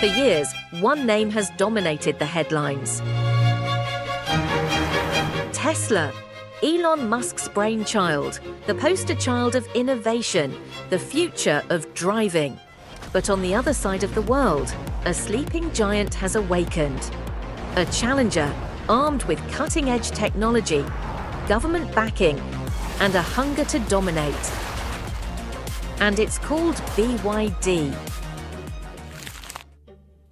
For years, one name has dominated the headlines. Tesla, Elon Musk's brainchild, the poster child of innovation, the future of driving. But on the other side of the world, a sleeping giant has awakened. A challenger armed with cutting-edge technology, government backing, and a hunger to dominate. And it's called BYD.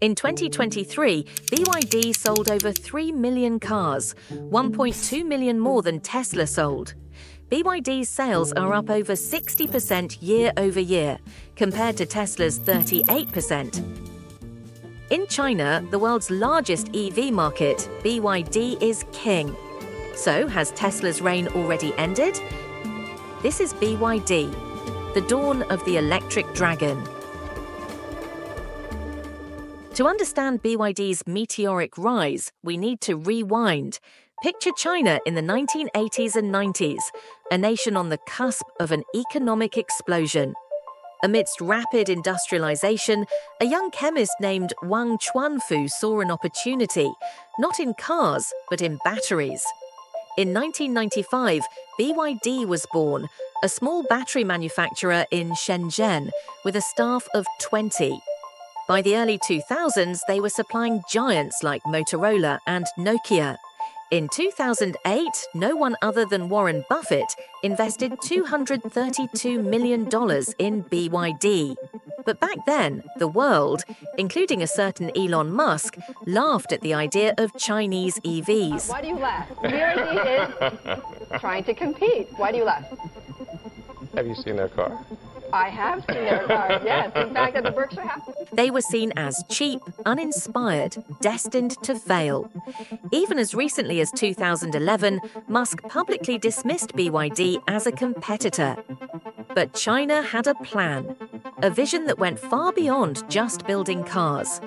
In 2023, BYD sold over 3 million cars, 1.2 million more than Tesla sold. BYD's sales are up over 60% year over year, compared to Tesla's 38%. In China, the world's largest EV market, BYD is king. So, has Tesla's reign already ended? This is BYD, the dawn of the electric dragon. To understand BYD's meteoric rise, we need to rewind. Picture China in the 1980s and 90s, a nation on the cusp of an economic explosion. Amidst rapid industrialization, a young chemist named Wang Chuanfu saw an opportunity, not in cars, but in batteries. In 1995, BYD was born, a small battery manufacturer in Shenzhen, with a staff of 20. By the early 2000s, they were supplying giants like Motorola and Nokia. In 2008, no one other than Warren Buffett invested $232 million in BYD. But back then, the world, including a certain Elon Musk, laughed at the idea of Chinese EVs. Why do you laugh? BYD is trying to compete. Why do you laugh? Have you seen their car? I have seen their cars, yes, in fact, at the Berkshire House. They were seen as cheap, uninspired, destined to fail. Even as recently as 2011, Musk publicly dismissed BYD as a competitor. But China had a plan, a vision that went far beyond just building cars.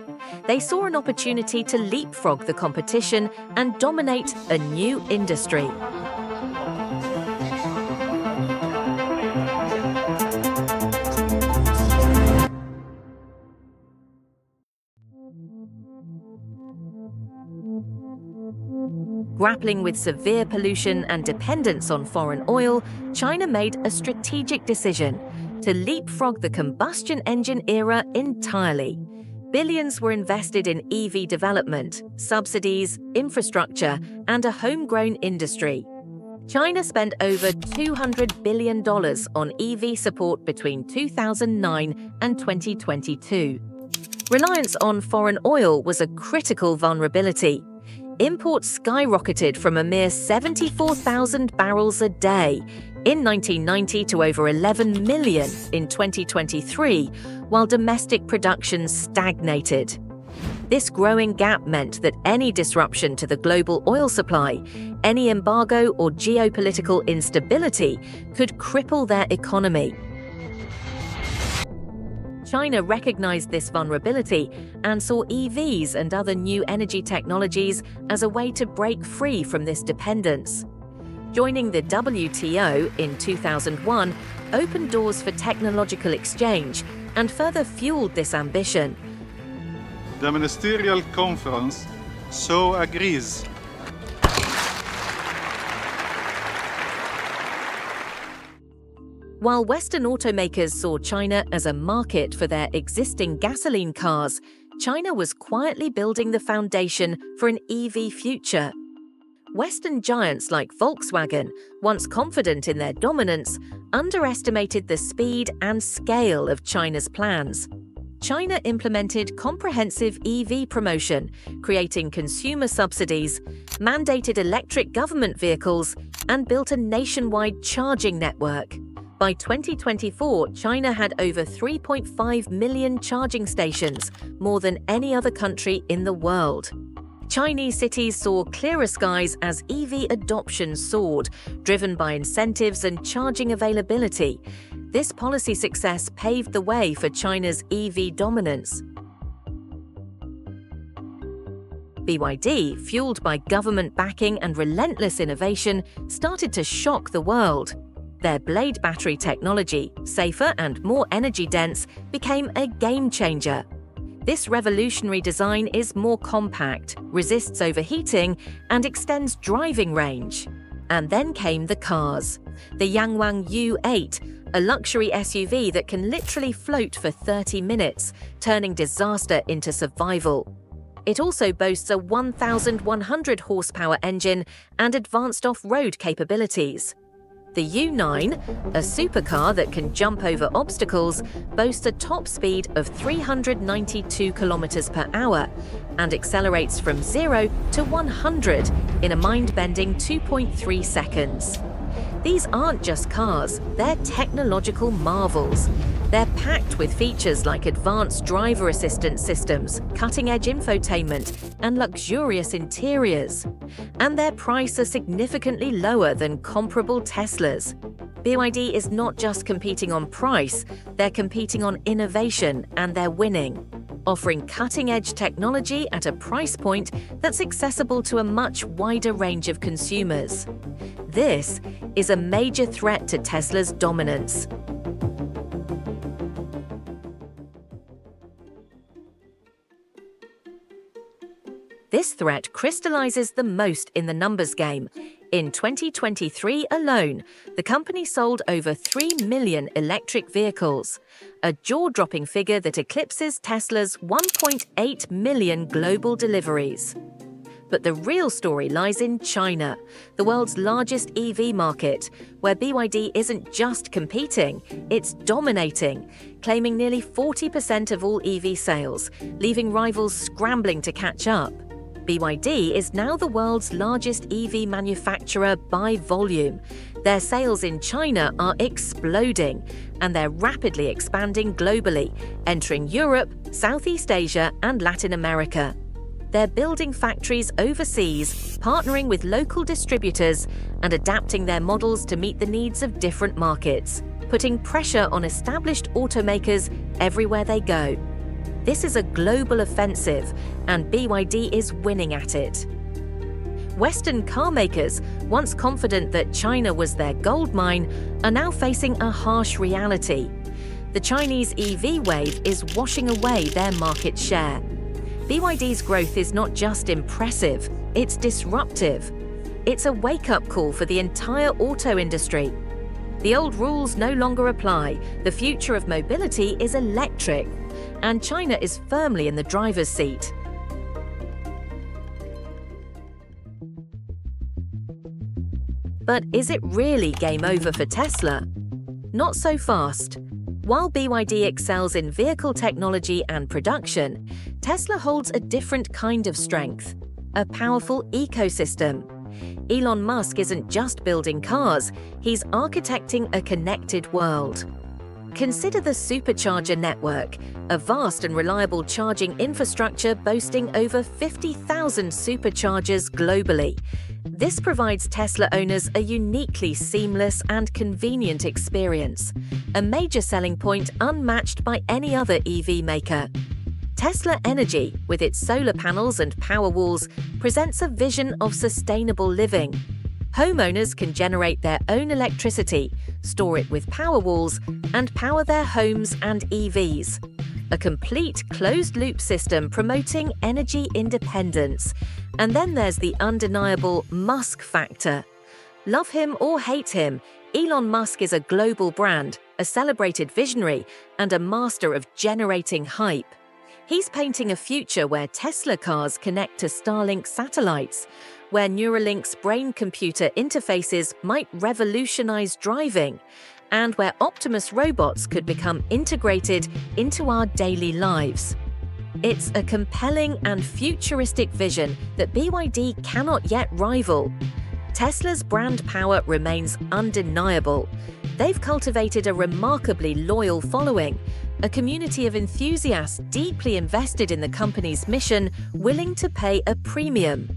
They saw an opportunity to leapfrog the competition and dominate a new industry. Grappling with severe pollution and dependence on foreign oil, China made a strategic decision to leapfrog the combustion engine era entirely. Billions were invested in EV development, subsidies, infrastructure, and a homegrown industry. China spent over $200 billion on EV support between 2009 and 2022. Reliance on foreign oil was a critical vulnerability. Imports skyrocketed from a mere 74,000 barrels a day in 1990 to over 11 million in 2023, while domestic production stagnated. This growing gap meant that any disruption to the global oil supply, any embargo or geopolitical instability, could cripple their economy. China recognized this vulnerability and saw EVs and other new energy technologies as a way to break free from this dependence. Joining the WTO in 2001 opened doors for technological exchange and further fueled this ambition. The ministerial conference so agrees. While Western automakers saw China as a market for their existing gasoline cars, China was quietly building the foundation for an EV future. Western giants like Volkswagen, once confident in their dominance, underestimated the speed and scale of China's plans. China implemented comprehensive EV promotion, creating consumer subsidies, mandated electric government vehicles, and built a nationwide charging network. By 2024, China had over 3.5 million charging stations, more than any other country in the world. Chinese cities saw clearer skies as EV adoption soared, driven by incentives and charging availability. This policy success paved the way for China's EV dominance. BYD, fueled by government backing and relentless innovation, started to shock the world. Their blade battery technology, safer and more energy dense, became a game changer. This revolutionary design is more compact, resists overheating, and extends driving range. And then came the cars. The Yangwang U8, a luxury SUV that can literally float for 30 minutes, turning disaster into survival. It also boasts a 1,100 horsepower engine and advanced off-road capabilities. The U9, a supercar that can jump over obstacles, boasts a top speed of 392 kilometers per hour and accelerates from 0 to 100 in a mind-bending 2.3 seconds. These aren't just cars, they're technological marvels. They're packed with features like advanced driver assistance systems, cutting-edge infotainment, and luxurious interiors. And their prices are significantly lower than comparable Teslas. BYD is not just competing on price, they're competing on innovation, and they're winning, offering cutting-edge technology at a price point that's accessible to a much wider range of consumers. This is a major threat to Tesla's dominance. This threat crystallizes the most in the numbers game. In 2023 alone, the company sold over 3 million electric vehicles, a jaw-dropping figure that eclipses Tesla's 1.8 million global deliveries. But the real story lies in China, the world's largest EV market, where BYD isn't just competing, it's dominating, claiming nearly 40% of all EV sales, leaving rivals scrambling to catch up. BYD is now the world's largest EV manufacturer by volume. Their sales in China are exploding, and they're rapidly expanding globally, entering Europe, Southeast Asia, and Latin America. They're building factories overseas, partnering with local distributors, and adapting their models to meet the needs of different markets, putting pressure on established automakers everywhere they go. This is a global offensive, and BYD is winning at it. Western carmakers, once confident that China was their goldmine, are now facing a harsh reality. The Chinese EV wave is washing away their market share. BYD's growth is not just impressive, it's disruptive. It's a wake-up call for the entire auto industry. The old rules no longer apply. The future of mobility is electric, and China is firmly in the driver's seat. But is it really game over for Tesla? Not so fast. While BYD excels in vehicle technology and production, Tesla holds a different kind of strength, a powerful ecosystem. Elon Musk isn't just building cars, he's architecting a connected world. Consider the Supercharger Network, a vast and reliable charging infrastructure boasting over 50,000 superchargers globally. This provides Tesla owners a uniquely seamless and convenient experience, a major selling point unmatched by any other EV maker. Tesla Energy, with its solar panels and Powerwalls, presents a vision of sustainable living. Homeowners can generate their own electricity, store it with Powerwalls, and power their homes and EVs. A complete closed-loop system promoting energy independence. And then there's the undeniable Musk factor. Love him or hate him, Elon Musk is a global brand, a celebrated visionary, and a master of generating hype. He's painting a future where Tesla cars connect to Starlink satellites, where Neuralink's brain-computer interfaces might revolutionize driving, and where Optimus robots could become integrated into our daily lives. It's a compelling and futuristic vision that BYD cannot yet rival. Tesla's brand power remains undeniable. They've cultivated a remarkably loyal following, a community of enthusiasts deeply invested in the company's mission, willing to pay a premium.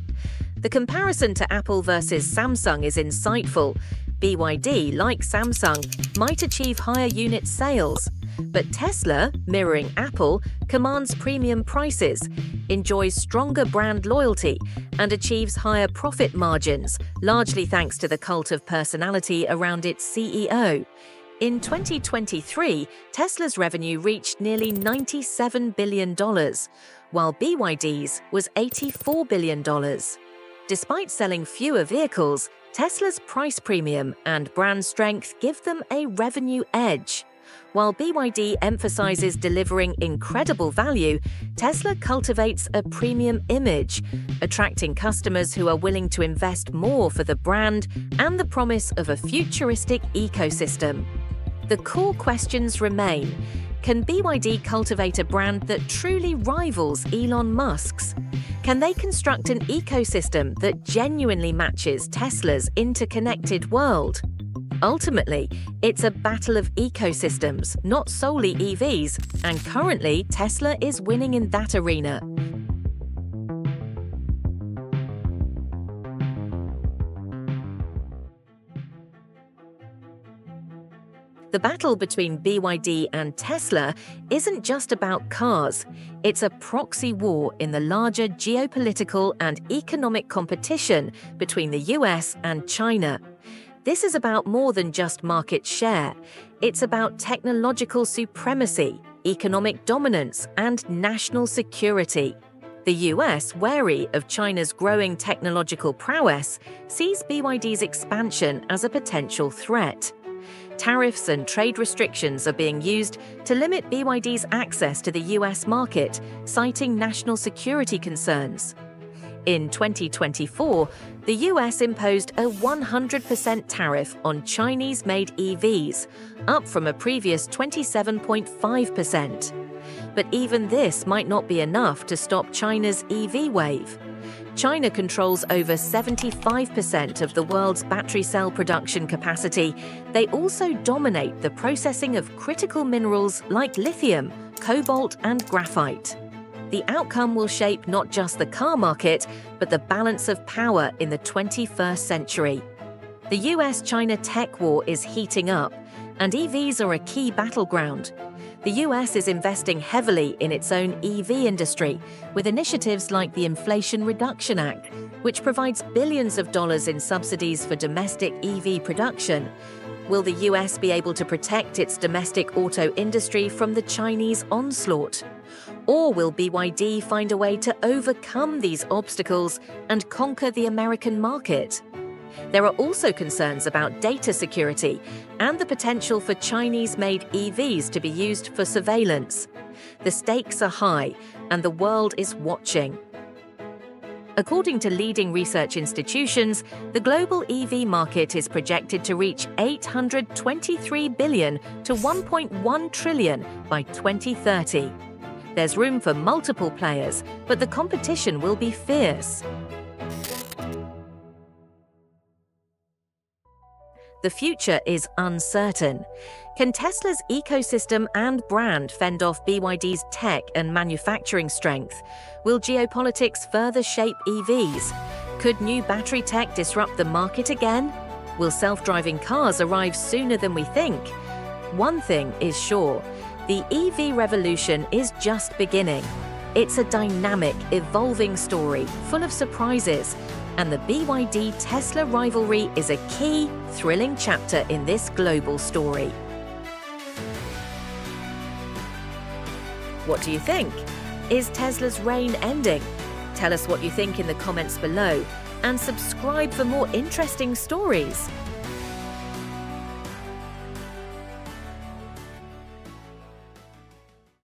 The comparison to Apple versus Samsung is insightful. BYD, like Samsung, might achieve higher unit sales, but Tesla, mirroring Apple, commands premium prices, enjoys stronger brand loyalty, and achieves higher profit margins, largely thanks to the cult of personality around its CEO. In 2023, Tesla's revenue reached nearly $97 billion, while BYD's was $84 billion. Despite selling fewer vehicles, Tesla's price premium and brand strength give them a revenue edge. While BYD emphasizes delivering incredible value, Tesla cultivates a premium image, attracting customers who are willing to invest more for the brand and the promise of a futuristic ecosystem. The core questions remain. Can BYD cultivate a brand that truly rivals Elon Musk's? Can they construct an ecosystem that genuinely matches Tesla's interconnected world? Ultimately, it's a battle of ecosystems, not solely EVs, and currently Tesla is winning in that arena. The battle between BYD and Tesla isn't just about cars. It's a proxy war in the larger geopolitical and economic competition between the US and China. This is about more than just market share. It's about technological supremacy, economic dominance, and national security. The US, wary of China's growing technological prowess, sees BYD's expansion as a potential threat. Tariffs and trade restrictions are being used to limit BYD's access to the US market, citing national security concerns. In 2024, the US imposed a 100% tariff on Chinese-made EVs, up from a previous 27.5%. But even this might not be enough to stop China's EV wave. China controls over 75% of the world's battery cell production capacity. They also dominate the processing of critical minerals like lithium, cobalt, and graphite. The outcome will shape not just the car market, but the balance of power in the 21st century. The US-China tech war is heating up, and EVs are a key battleground. The US is investing heavily in its own EV industry, with initiatives like the Inflation Reduction Act, which provides billions of dollars in subsidies for domestic EV production. Will the US be able to protect its domestic auto industry from the Chinese onslaught? Or will BYD find a way to overcome these obstacles and conquer the American market? There are also concerns about data security and the potential for Chinese-made EVs to be used for surveillance. The stakes are high, and the world is watching. According to leading research institutions, the global EV market is projected to reach $823 billion to $1.1 trillion by 2030. There's room for multiple players, but the competition will be fierce. The future is uncertain. Can Tesla's ecosystem and brand fend off BYD's tech and manufacturing strength? Will geopolitics further shape EVs? Could new battery tech disrupt the market again? Will self-driving cars arrive sooner than we think? One thing is sure, the EV revolution is just beginning. It's a dynamic, evolving story, full of surprises, and the BYD-Tesla rivalry is a key, thrilling chapter in this global story. What do you think? Is Tesla's reign ending? Tell us what you think in the comments below, and subscribe for more interesting stories.